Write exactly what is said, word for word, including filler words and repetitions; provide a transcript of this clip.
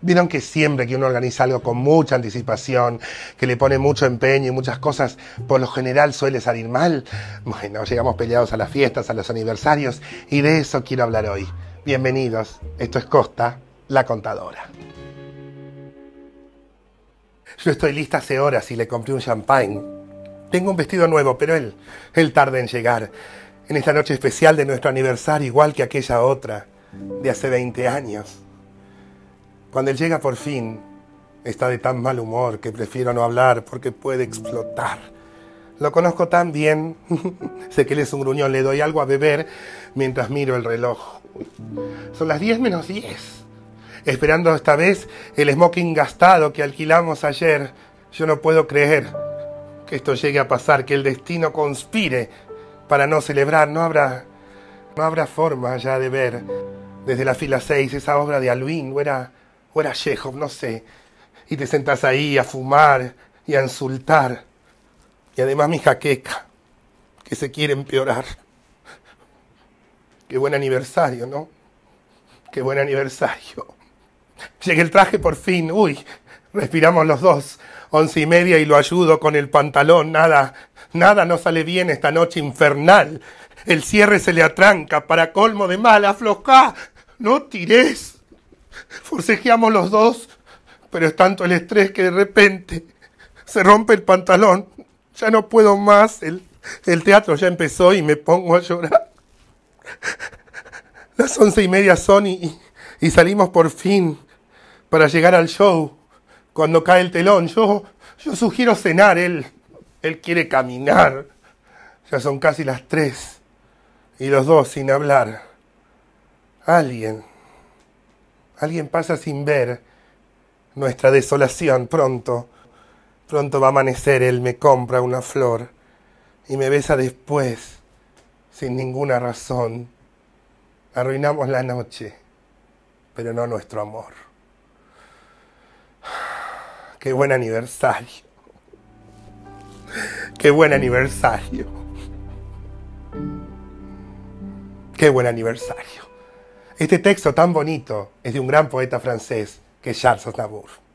Vieron que siempre que uno organiza algo con mucha anticipación, que le pone mucho empeño y muchas cosas, por lo general suele salir mal. Bueno, llegamos peleados a las fiestas, a los aniversarios, y de eso quiero hablar hoy. Bienvenidos, esto es Costa, la contadora. Yo estoy lista hace horas y le compré un champagne. Tengo un vestido nuevo, pero él, él tarda en llegar. En esta noche especial de nuestro aniversario, igual que aquella otra, de hace veinte años. Cuando él llega por fin, está de tan mal humor que prefiero no hablar porque puede explotar. Lo conozco tan bien, sé que él es un gruñón, le doy algo a beber mientras miro el reloj. Son las diez menos diez. Esperando esta vez el smoking gastado que alquilamos ayer. Yo no puedo creer que esto llegue a pasar, que el destino conspire para no celebrar. No habrá, no habrá forma ya de ver desde la fila seis esa obra de Alvin, o era, o era Chekhov, no sé. Y te sentás ahí a fumar y a insultar. Y además mi jaqueca, que se quiere empeorar. Qué buen aniversario, ¿no? Qué buen aniversario. Llegué el traje por fin, uy, respiramos los dos. Once y media y lo ayudo con el pantalón, nada, nada no sale bien esta noche infernal. El cierre se le atranca, para colmo de mal, aflojá, no tirés. Forcejeamos los dos, pero es tanto el estrés que de repente se rompe el pantalón. Ya no puedo más, el, el teatro ya empezó y me pongo a llorar. Las once y media son y, y salimos por fin para llegar al show. Cuando cae el telón, yo, yo sugiero cenar, él, él quiere caminar. Ya son casi las tres y los dos sin hablar. Alguien, alguien pasa sin ver nuestra desolación. Pronto, pronto va a amanecer, él me compra una flor y me besa después, sin ninguna razón. Arruinamos la noche, pero no nuestro amor. ¡Qué buen aniversario! ¡Qué buen aniversario! ¡Qué buen aniversario! Este texto tan bonito es de un gran poeta francés que es Charles Aznavour.